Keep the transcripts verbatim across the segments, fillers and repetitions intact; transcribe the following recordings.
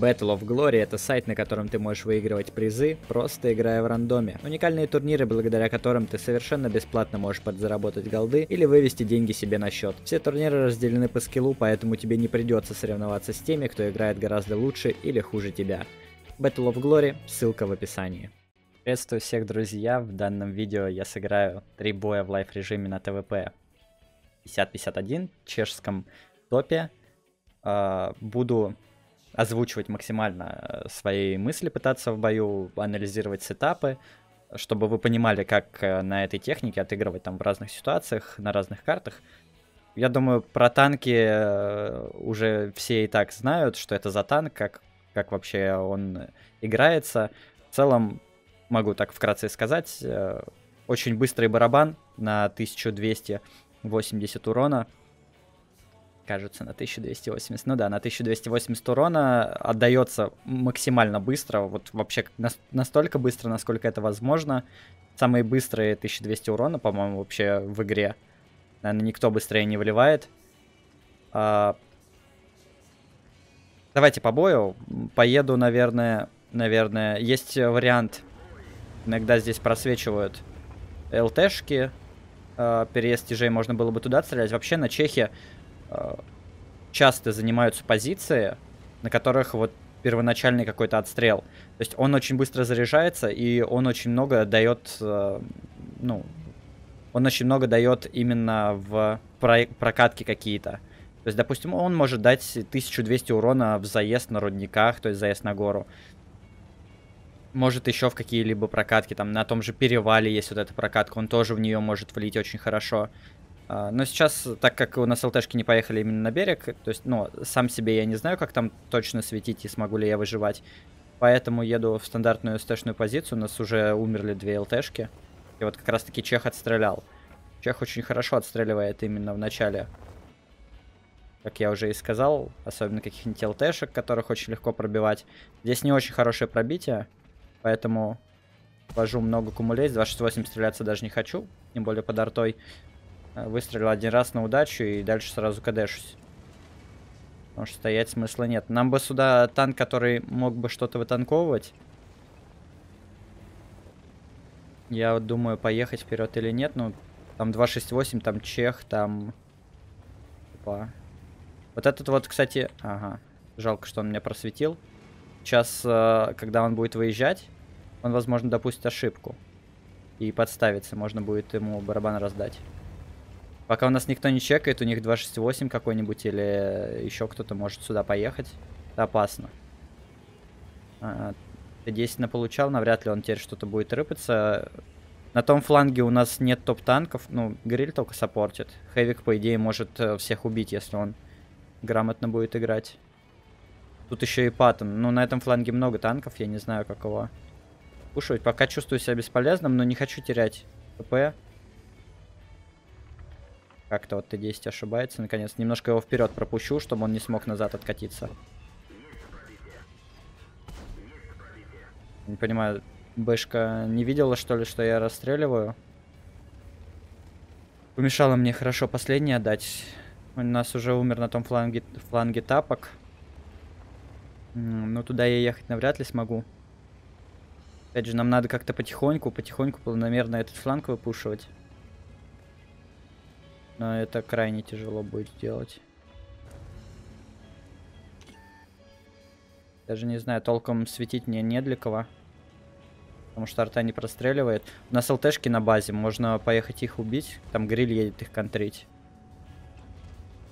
Battle of Glory — это сайт, на котором ты можешь выигрывать призы, просто играя в рандоме. Уникальные турниры, благодаря которым ты совершенно бесплатно можешь подзаработать голды или вывести деньги себе на счет. Все турниры разделены по скиллу, поэтому тебе не придется соревноваться с теми, кто играет гораздо лучше или хуже тебя. Battle of Glory, ссылка в описании. Приветствую всех, друзья! В данном видео я сыграю три боя в лайв режиме на Т В П пятьдесят пятьдесят один в чешском топе. Буду озвучивать максимально свои мысли, пытаться в бою анализировать сетапы, чтобы вы понимали, как на этой технике отыгрывать там в разных ситуациях, на разных картах. Я думаю, про танки уже все и так знают, что это за танк, как, как вообще он играется. В целом, могу так вкратце сказать, очень быстрый барабан на тысячу двести восемьдесят урона. Кажется, на тысячу двести восемьдесят, ну да, на тысячу двести восемьдесят урона отдается максимально быстро, вот вообще на, настолько быстро, насколько это возможно. Самые быстрые тысяча двести урона, по-моему, вообще в игре. Наверное, никто быстрее не выливает. А... Давайте по бою. Поеду, наверное, наверное. Есть вариант, иногда здесь просвечивают ЛТшки. А, переезд тяжей можно было бы туда стрелять. Вообще на Чехии часто занимаются позиции, на которых вот первоначальный какой-то отстрел. То есть он очень быстро заряжается, и он очень много дает, ну, он очень много дает именно в прокатке какие-то. То есть, допустим, он может дать тысячу двести урона в заезд на рудниках, то есть заезд на гору. Может еще в какие-либо прокатки, там на том же перевале есть вот эта прокатка, он тоже в нее может влить очень хорошо. Но сейчас, так как у нас ЛТшки не поехали именно на берег, то есть, ну, сам себе я не знаю, как там точно светить и смогу ли я выживать. Поэтому еду в стандартную СТшную позицию, у нас уже умерли две ЛТшки. И вот как раз-таки Чех отстрелял. Чех очень хорошо отстреливает именно в начале. Как я уже и сказал, особенно каких-нибудь ЛТшек, которых очень легко пробивать. Здесь не очень хорошее пробитие, поэтому ввожу много кумулей. С два шесть восемь стреляться даже не хочу, тем более под артой. Выстрелил один раз на удачу и дальше сразу кдэшусь. Потому что стоять смысла нет. Нам бы сюда танк, который мог бы что-то вытанковывать. Я вот думаю, поехать вперед или нет. Ну, там два шесть восемь, там Чех, там... Опа. Вот этот вот, кстати... Ага. Жалко, что он меня просветил. Сейчас, когда он будет выезжать, он, возможно, допустит ошибку. И подставится. Можно будет ему барабан раздать. Пока у нас никто не чекает, у них два шесть восемь какой-нибудь или еще кто-то может сюда поехать. Это опасно. Т десять наполучал, навряд ли он теперь что-то будет рыпаться. На том фланге у нас нет топ-танков. Ну, Гриль только саппортит. Хэвик, по идее, может всех убить, если он грамотно будет играть. Тут еще и Паттон. Ну, на этом фланге много танков, я не знаю, как его пушивать. Пока чувствую себя бесполезным, но не хочу терять ТП. Как-то вот Т десять ошибается, наконец. Немножко его вперед пропущу, чтобы он не смог назад откатиться. Не понимаю, Бэшка не видела, что ли, что я расстреливаю? Помешало мне хорошо последний отдать. У нас уже умер на том фланге, фланге тапок. Ну, туда я ехать навряд ли смогу. Опять же, нам надо как-то потихоньку, потихоньку, планомерно этот фланг выпушивать. Но это крайне тяжело будет сделать. Даже не знаю, толком светить мне не для кого. Потому что арта не простреливает. У нас ЛТшки на базе, можно поехать их убить. Там Гриль едет их контрить.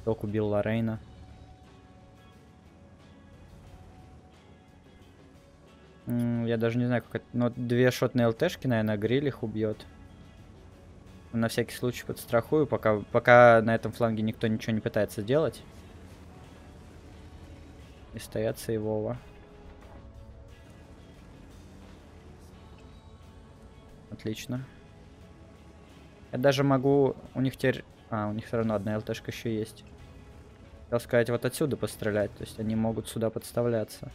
Ток убил Лорейна. Я даже не знаю, как это... Но две шотные ЛТшки, наверное, Гриль их убьет. На всякий случай подстрахую, пока, пока на этом фланге никто ничего не пытается делать. И стоят сейвово. Отлично. Я даже могу... У них теперь... А, у них все равно одна ЛТшка еще есть. Хотел сказать, вот отсюда пострелять. То есть они могут сюда подставляться.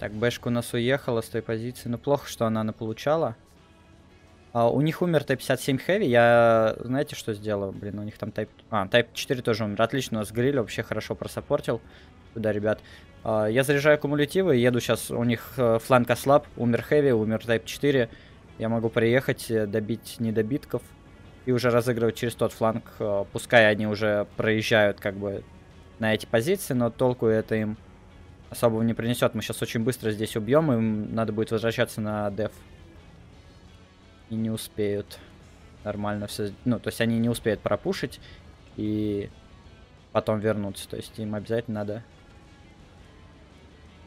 Так, Бэшка у нас уехала с той позиции. Ну, плохо, что она наполучала. А, у них умер Т пятьдесят семь Heavy. Я, знаете, что сделал? Блин, у них там Type... А, Type четыре тоже умер. Отлично, у нас Гриль вообще хорошо просаппортил. Да, ребят. А, я заряжаю кумулятивы, еду сейчас. У них фланг ослаб. Умер Heavy, умер Type четыре. Я могу приехать, добить недобитков. И уже разыгрывать через тот фланг. Пускай они уже проезжают как бы на эти позиции, но толку это им особо не принесет. Мы сейчас очень быстро здесь убьем, им надо будет возвращаться на деф. И не успеют нормально все. Ну, то есть они не успеют пропушить и потом вернуться. То есть им обязательно надо.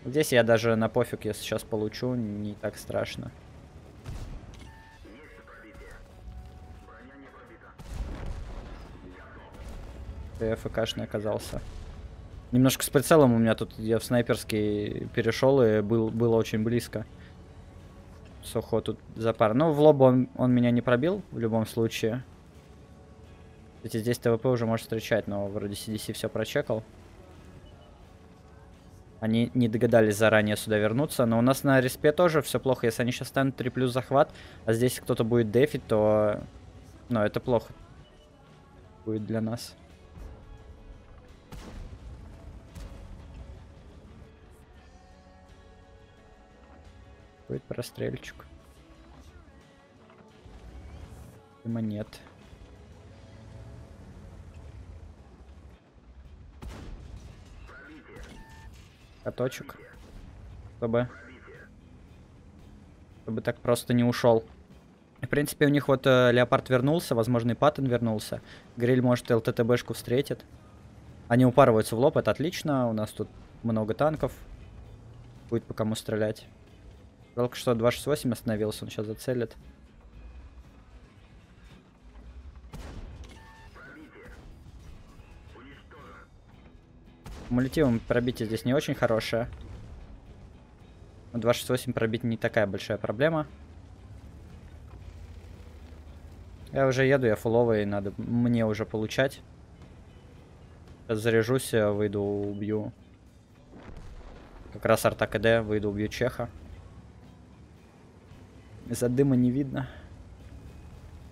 Здесь я даже на пофиг, если сейчас получу, не так страшно. Я ФКшный оказался. Немножко с прицелом у меня тут, я в снайперский перешел и был, было очень близко. Сухо тут за пар. Ну, в лоб он, он меня не пробил, в любом случае. Кстати, здесь ТВП уже может встречать, но вроде си ди си все прочекал. Они не догадались заранее сюда вернуться, но у нас на респе тоже все плохо. Если они сейчас станут три плюс захват, а здесь кто-то будет дефить, то... Ну, это плохо будет для нас. Будет прострельчик. Монет. Каточек. Чтобы... Чтобы так просто не ушел. В принципе, у них вот э, Леопард вернулся, возможно, и Паттон вернулся. Гриль, может, ЛТТБшку встретит. Они упарываются в лоб, это отлично. У нас тут много танков. Будет по кому стрелять. Только что два шестьдесят восемь остановился, он сейчас зацелит. Кумулятивом пробитие здесь не очень хорошее. Но два шестьдесят восемь пробить не такая большая проблема. Я уже еду, я фуловый, надо мне уже получать. Сейчас заряжусь, выйду, убью. Как раз арта КД, выйду, убью чеха. Из-за дыма не видно.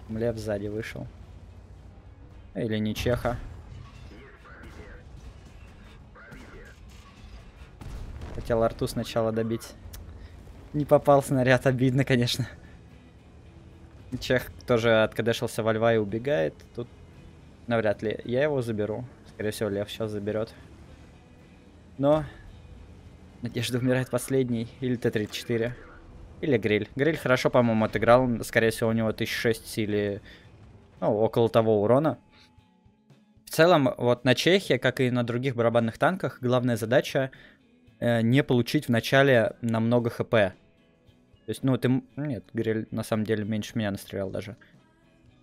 Лев сзади вышел. Или не чеха. Хотел арту сначала добить. Не попал снаряд, обидно, конечно. Чех тоже откадешился во льва и убегает. Тут навряд ли я его заберу. Скорее всего, Лев сейчас заберет. Но надежда умирает последний. Или Т тридцать четыре. Или Гриль. Гриль хорошо, по-моему, отыграл. Скорее всего, у него тысяча шесть или... Ну, около того урона. В целом, вот на Чехии, как и на других барабанных танках, главная задача э, не получить в начале намного хп. То есть, ну, ты... Нет, Гриль на самом деле меньше меня настрелял даже.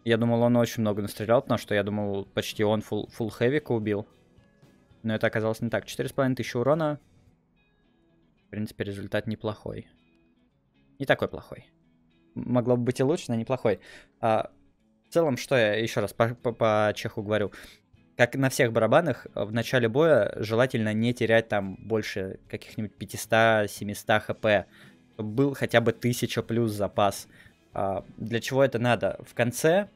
Я думал, он очень много настрелял, потому что я думал, почти он фул, фул хэвика убил. Но это оказалось не так. четыре с половиной тысячи урона. В принципе, результат неплохой. Не такой плохой. Могло бы быть и лучше, но неплохой. А, в целом, что я еще раз по, по, по чеху говорю. Как на всех барабанах, в начале боя желательно не терять там больше каких-нибудь пятисот-семисот хп. Чтобы был хотя бы тысяча плюс запас. А, для чего это надо? В конце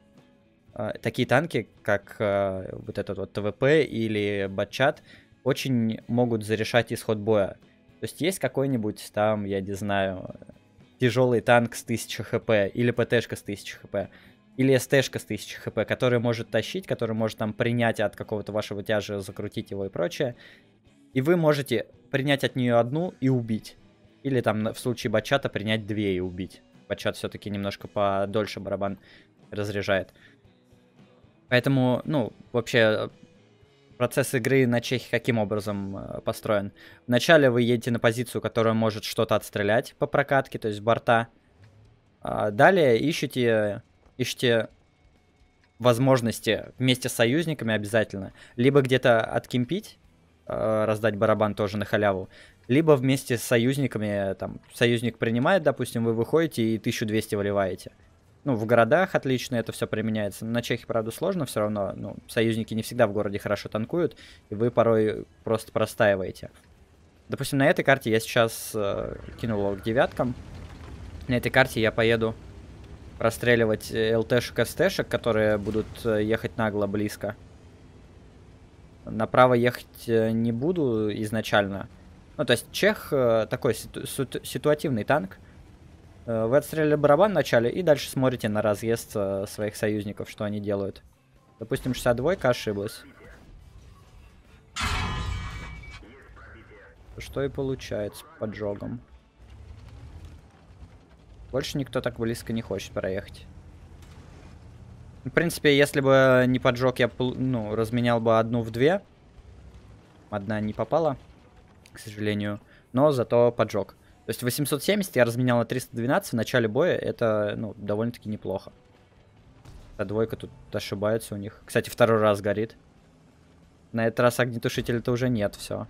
а, такие танки, как а, вот этот вот ТВП или Батчат, очень могут зарешать исход боя. То есть есть какой-нибудь там, я не знаю... Тяжелый танк с тысячей хп, или ПТшка с тысячей хп, или СТшка с тысячей хп, который может тащить, который может там принять от какого-то вашего тяжа, закрутить его и прочее. И вы можете принять от нее одну и убить. Или там в случае Батчата принять две и убить. Батчат все-таки немножко подольше барабан разряжает. Поэтому, ну, вообще... Процесс игры на Чехии каким образом построен? Вначале вы едете на позицию, которая может что-то отстрелять по прокатке, то есть борта. Далее ищете, ищете возможности вместе с союзниками обязательно. Либо где-то откимпить, раздать барабан тоже на халяву. Либо вместе с союзниками, там, союзник принимает, допустим, вы выходите и тысячу двести выливаете. Ну, в городах отлично это все применяется. На Чехии, правда, сложно все равно. Ну, союзники не всегда в городе хорошо танкуют, и вы порой просто простаиваете. Допустим, на этой карте я сейчас э, кинул к девяткам. На этой карте я поеду расстреливать ЛТ-шек, СТ-шек, которые будут ехать нагло близко. Направо ехать не буду изначально. Ну, то есть Чех такой ситу ситуативный танк. Вы отстрелили барабан в начале и дальше смотрите на разъезд своих союзников, что они делают. Допустим, шестьдесят двойка ошиблась. Что и получается поджогом. Больше никто так близко не хочет проехать. В принципе, если бы не поджог, я ну, разменял бы одну в две. Одна не попала, к сожалению. Но зато поджог. То есть восемьсот семьдесят я разменял на триста двенадцать в начале боя. Это ну, довольно-таки неплохо. Эта двойка тут ошибается у них. Кстати, второй раз горит. На этот раз огнетушителя-то уже нет, все.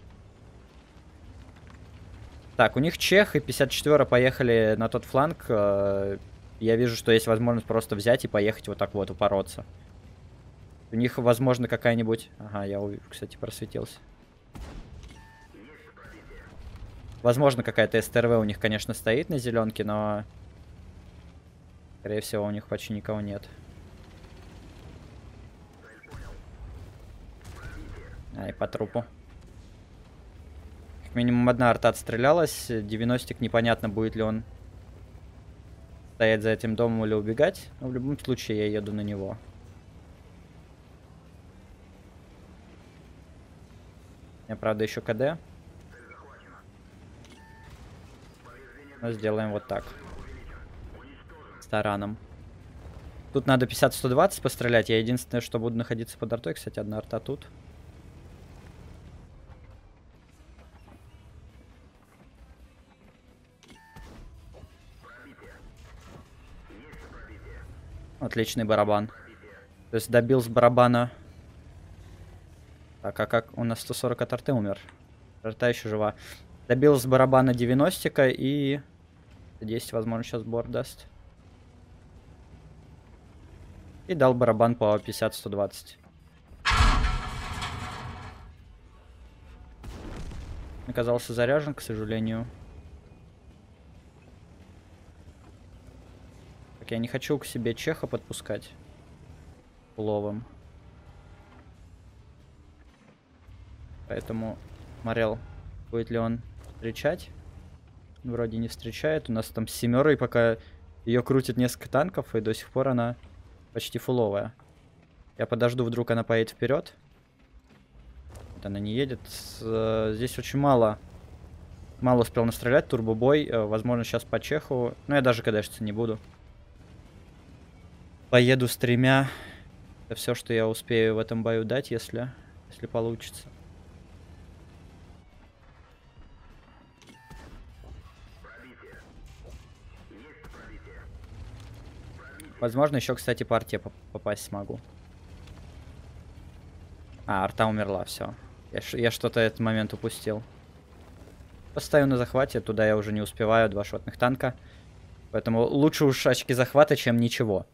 Так, у них Чех и пятьдесят четыре поехали на тот фланг. Я вижу, что есть возможность просто взять и поехать вот так вот упороться. У них, возможно, какая-нибудь... Ага, я, кстати, просветился. Возможно, какая-то СТРВ у них, конечно, стоит на зеленке, но... Скорее всего, у них почти никого нет. Ай, по трупу. Минимум одна арта отстрелялась. девяностик, непонятно, будет ли он стоять за этим домом или убегать. Но в любом случае я еду на него. У меня, правда, еще КД. Но сделаем вот так. С тараном. Тут надо пятьдесят сто двадцать пострелять. Я единственное, что буду находиться под артой. Кстати, одна арта тут. Отличный барабан. То есть добил с барабана. Так, а как? У нас сто сорок от арты умер. Арта еще жива. Добил с барабана девяностика и... десять, возможно, сейчас бор даст. И дал барабан по пятьдесят сто двадцать. Оказался заряжен, к сожалению. Я не хочу к себе Чеха подпускать ловом. Поэтому смотрел, будет ли он встречать. Вроде не встречает. У нас там семерой, пока ее крутит несколько танков, и до сих пор она почти фуловая. Я подожду, вдруг она поедет вперед. Вот она не едет. Здесь очень мало. Мало успел настрелять. Турбобой. Возможно, сейчас по Чеху. Но я даже кэдэшиться не буду. Поеду с тремя. Это все, что я успею в этом бою дать, если, если получится. Возможно, еще, кстати, по арте попасть смогу. А, арта умерла, все. Я, я что-то этот момент упустил. Поставлю на захвате, туда я уже не успеваю, два шотных танка. Поэтому лучше уж очки захвата, чем ничего.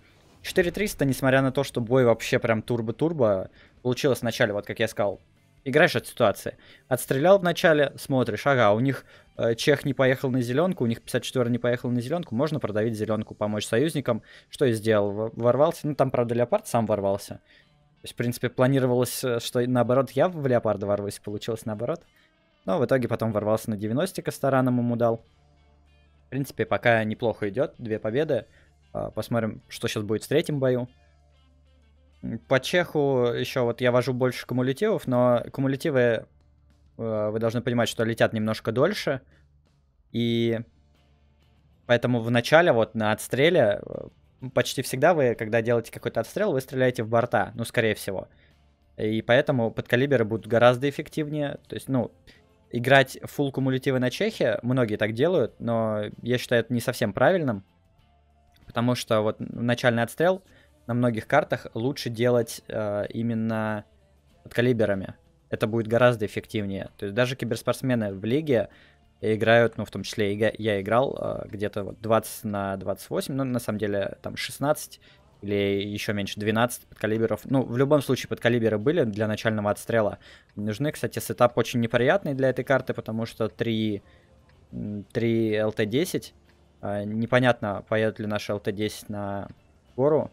четыре триста, несмотря на то, что бой вообще прям турбо-турбо, получилось вначале, вот как я сказал, играешь от ситуации. Отстрелял в начале, смотришь, ага, у них э, Чех не поехал на зеленку, у них пятьдесят четыре не поехал на зеленку, можно продавить зеленку, помочь союзникам. Что я сделал? Ворвался, ну там, правда, Леопард сам ворвался. То есть, в принципе, планировалось, что наоборот я в Леопарда ворвусь, получилось наоборот. Но в итоге потом ворвался на девяностика, с тараном ему дал. В принципе, пока неплохо идет, две победы. Посмотрим, что сейчас будет в третьем бою. По Чеху еще вот я вожу больше кумулятивов, но кумулятивы, вы должны понимать, что летят немножко дольше. И поэтому в начале, вот на отстреле, почти всегда вы, когда делаете какой-то отстрел, вы стреляете в борта, ну, скорее всего. И поэтому подкалиберы будут гораздо эффективнее. То есть, ну, играть фулл кумулятивы на Чехе, многие так делают, но я считаю это не совсем правильным. Потому что вот начальный отстрел на многих картах лучше делать э, именно под калиберами. Это будет гораздо эффективнее. То есть даже киберспортсмены в лиге играют, ну в том числе я, я играл э, где-то вот двадцать на двадцать восемь, но ну, на самом деле там шестнадцать или еще меньше, двенадцать подкалиберов. Ну в любом случае подкалиберы были для начального отстрела. Нужны, кстати, сетап очень неприятный для этой карты, потому что три, три ЛТ десять. Непонятно, поедут ли наши ЛТ десять на гору.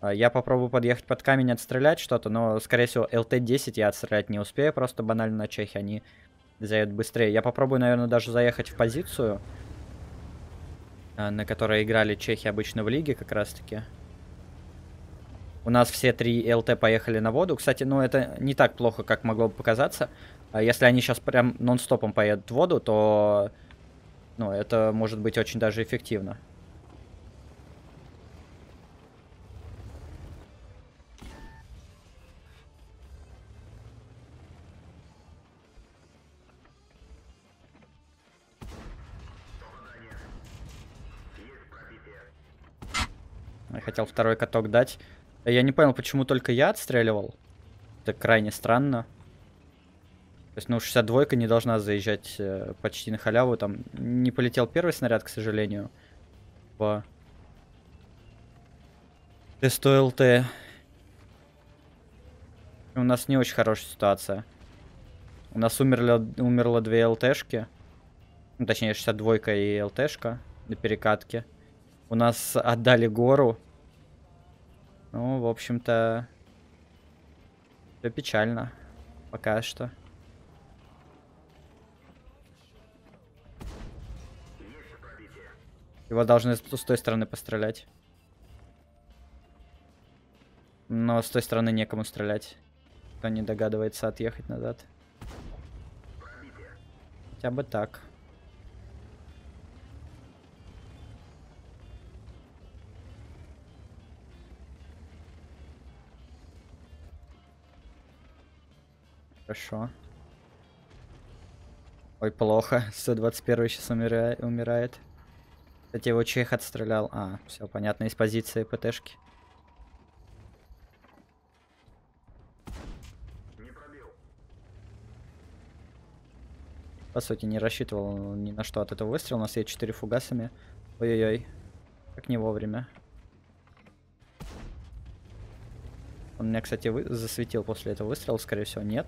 Я попробую подъехать под камень, отстрелять что-то, но, скорее всего, ЛТ десять я отстрелять не успею, просто банально на чехи, они заедут быстрее. Я попробую, наверное, даже заехать в позицию, на которой играли чехи обычно в лиге, как раз-таки. У нас все три ЛТ поехали на воду. Кстати, ну это не так плохо, как могло бы показаться. Если они сейчас прям нон-стопом поедут в воду, то... Ну, это может быть очень даже эффективно. Я хотел второй каток дать. Я не понял, почему только я отстреливал. Это крайне странно. То есть, ну, шестьдесят двойка не должна заезжать э, почти на халяву. Там не полетел первый снаряд, к сожалению. По Т сто ЛТ. У нас не очень хорошая ситуация. У нас умерло, умерло две ЛТшки. Ну, точнее, шестьдесят двойка и ЛТшка на перекатке. У нас отдали гору. Ну, в общем-то, все печально. Пока что. Его должны с той стороны пострелять. Но с той стороны некому стрелять. Кто не догадывается отъехать назад. Хотя бы так. Хорошо. Ой, плохо. сто двадцать первый сейчас умира... умирает. Кстати, его чех отстрелял. А, все понятно, из позиции ПТшки. Не пробил. По сути, не рассчитывал ни на что от этого выстрела. У нас есть четыре фугасами. Ой-ой-ой. Как не вовремя. Он меня, кстати, вы... засветил после этого выстрела. Скорее всего, нет.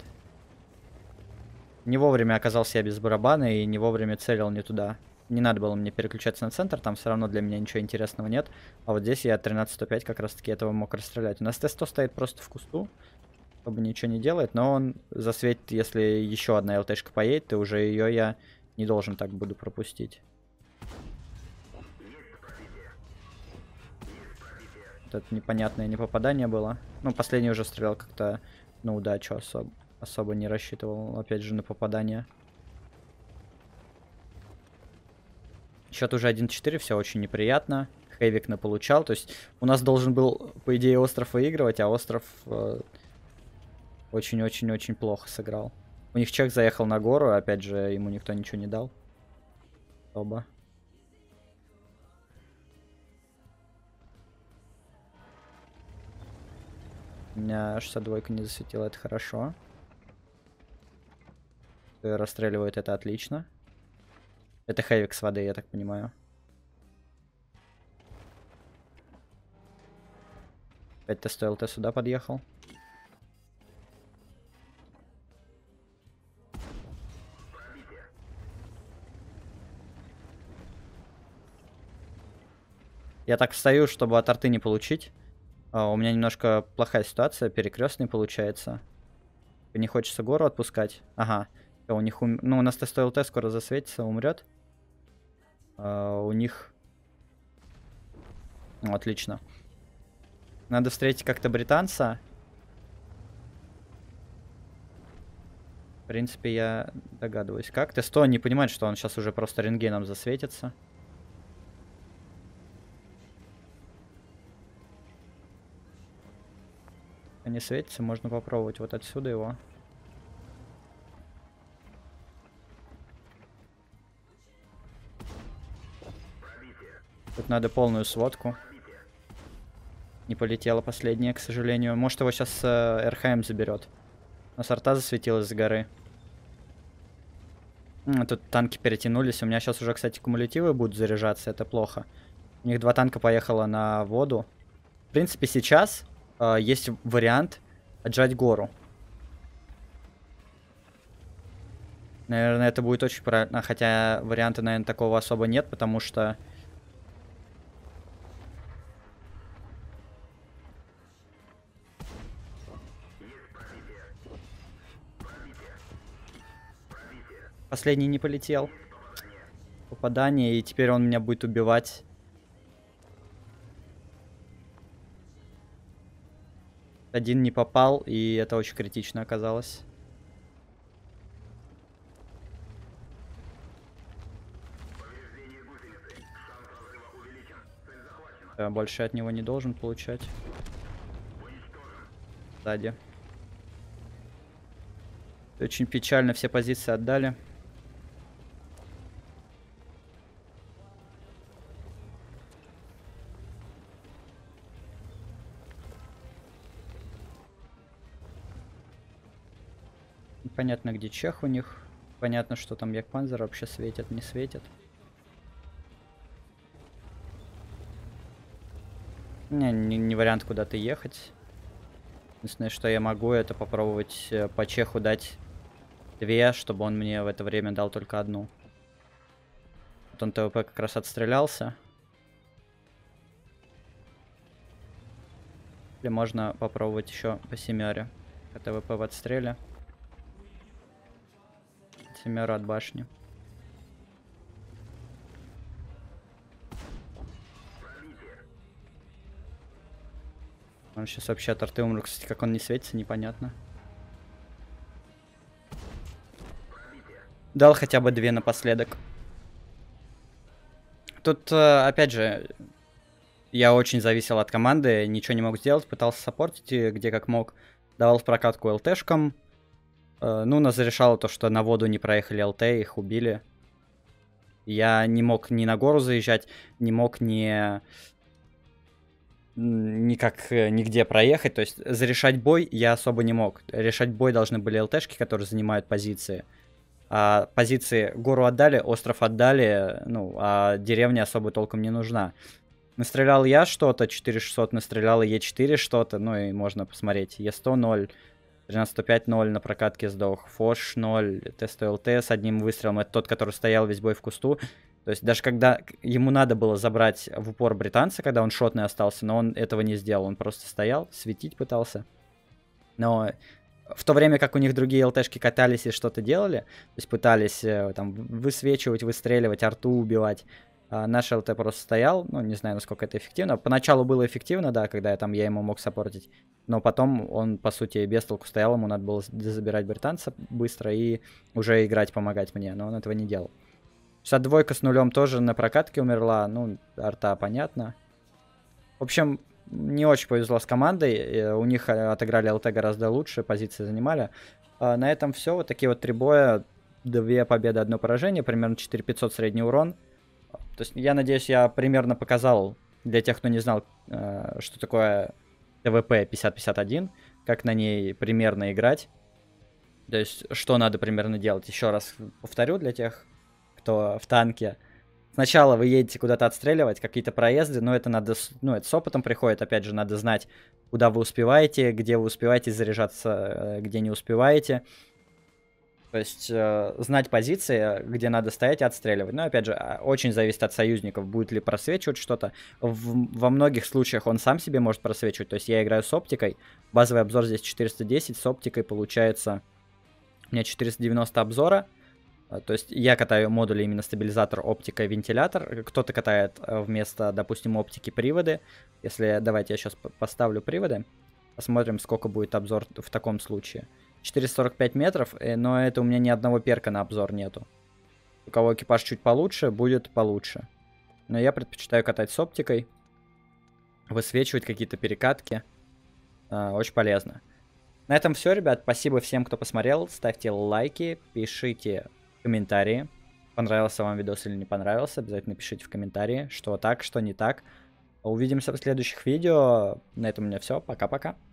Не вовремя оказался я без барабана и не вовремя целил не туда. Не надо было мне переключаться на центр, там все равно для меня ничего интересного нет. А вот здесь я тринадцать сто пять как раз-таки этого мог расстрелять. У нас Т сто стоит просто в кусту, чтобы ничего не делает, но он засветит, если еще одна ЛТшка поедет, и уже ее я не должен так буду пропустить. Вот это непонятное непопадание было. Ну, последний уже стрелял как-то на удачу, особо, особо не рассчитывал, опять же, на попадание. Счет уже один четыре, все очень неприятно. Хэвик наполучал. То есть у нас должен был, по идее, остров выигрывать, а остров очень-очень-очень э, плохо сыграл. У них чех заехал на гору, опять же, ему никто ничего не дал. Оба. У меня шестьдесят двойка не засветила, это хорошо. Расстреливает, это отлично. Это хэвик с воды, я так понимаю. Опять Т сто ЛТ сюда подъехал. Я так встаю, чтобы от арты не получить. А, у меня немножко плохая ситуация, перекрестный получается. Не хочется гору отпускать. Ага. Все, у них ум... Ну, у нас Т сто ЛТ скоро засветится, умрет. Uh, у них... Ну, отлично. Надо встретить как-то британца. В принципе, я догадываюсь. Как? Т сто не понимает, что он сейчас уже просто рентгеном засветится. Они светятся, можно попробовать вот отсюда его. Тут надо полную сводку. Не полетела последняя, к сожалению. Может, его сейчас э, РХМ заберет. Но сорта засветилась с горы. Тут танки перетянулись. У меня сейчас уже, кстати, кумулятивы будут заряжаться. Это плохо. У них два танка поехало на воду. В принципе, сейчас э, есть вариант отжать гору. Наверное, это будет очень правильно. Хотя варианта, наверное, такого особо нет, потому что... Последний не полетел. Попадание, и теперь он меня будет убивать. Один не попал, и это очень критично оказалось. Да, больше от него не должен получать. Сзади. Очень печально, все позиции отдали. Понятно, где чех у них. Понятно, что там Ягдпанзер вообще светит, не светит. Не, не, не вариант куда-то ехать. Единственное, что я могу, это попробовать по чеху дать две, чтобы он мне в это время дал только одну. Вот он ТВП как раз отстрелялся. Или можно попробовать еще по семере. По ТВП в отстреле. Семера от башни. Он сейчас вообще от арты умер. Кстати, как он не светится, непонятно. Дал хотя бы две напоследок. Тут, опять же, я очень зависел от команды. Ничего не мог сделать. Пытался саппортить, где как мог. Давал в прокатку ЛТшкам. Ну, нас зарешало то, что на воду не проехали ЛТ, их убили. Я не мог ни на гору заезжать, не мог ни... никак нигде проехать. То есть зарешать бой я особо не мог. Решать бой должны были ЛТшки, которые занимают позиции. А позиции гору отдали, остров отдали, ну, а деревня особо толком не нужна. Настрелял я что-то, четыре шестьсот, настрелял Е четыре что-то, ну и можно посмотреть. Е сто ноль. тринадцать сто пять ноль на прокатке сдох. Фош ноль. Т сто ЛТ с одним выстрелом. Это тот, который стоял весь бой в кусту. То есть даже когда ему надо было забрать в упор британца, когда он шотный остался, но он этого не сделал. Он просто стоял, светить пытался. Но в то время, как у них другие ЛТшки катались и что-то делали, то есть пытались там высвечивать, выстреливать, арту убивать, а наш ЛТ просто стоял. Ну, не знаю, насколько это эффективно. Поначалу было эффективно, да, когда я, там, я ему мог саппортить. Но потом он, по сути, без толку стоял. Ему надо было забирать британца быстро и уже играть, помогать мне. Но он этого не делал. шестьдесят двойка с нулем тоже на прокатке умерла. Ну, арта, понятно. В общем, не очень повезло с командой. У них отыграли ЛТ гораздо лучше, позиции занимали. А на этом все. Вот такие вот три боя. Две победы, одно поражение. Примерно четыре пятьсот средний урон. То есть, я надеюсь, я примерно показал, для тех, кто не знал, э, что такое Т В П пятьдесят пятьдесят один, как на ней примерно играть. То есть, что надо примерно делать. Еще раз повторю для тех, кто в танке. Сначала вы едете куда-то отстреливать, какие-то проезды, но это надо, ну, это с опытом приходит. Опять же, надо знать, куда вы успеваете, где вы успеваете заряжаться, где не успеваете. То есть э, знать позиции, где надо стоять и отстреливать. Но, опять же, очень зависит от союзников, будет ли просвечивать что-то. Во многих случаях он сам себе может просвечивать. То есть я играю с оптикой. Базовый обзор здесь четыреста десять, с оптикой получается у меня четыреста девяносто обзора. То есть я катаю модули именно стабилизатор, оптика, вентилятор. Кто-то катает вместо, допустим, оптики приводы. Если, давайте я сейчас поставлю приводы. Посмотрим, сколько будет обзор в таком случае. четыреста сорок пять метров, но это у меня ни одного перка на обзор нету. У кого экипаж чуть получше, будет получше. Но я предпочитаю катать с оптикой. Высвечивать какие-то перекатки. А, очень полезно. На этом все, ребят. Спасибо всем, кто посмотрел. Ставьте лайки, пишите комментарии. Понравился вам видос или не понравился. Обязательно пишите в комментарии, что так, что не так. Увидимся в следующих видео. На этом у меня все. Пока-пока.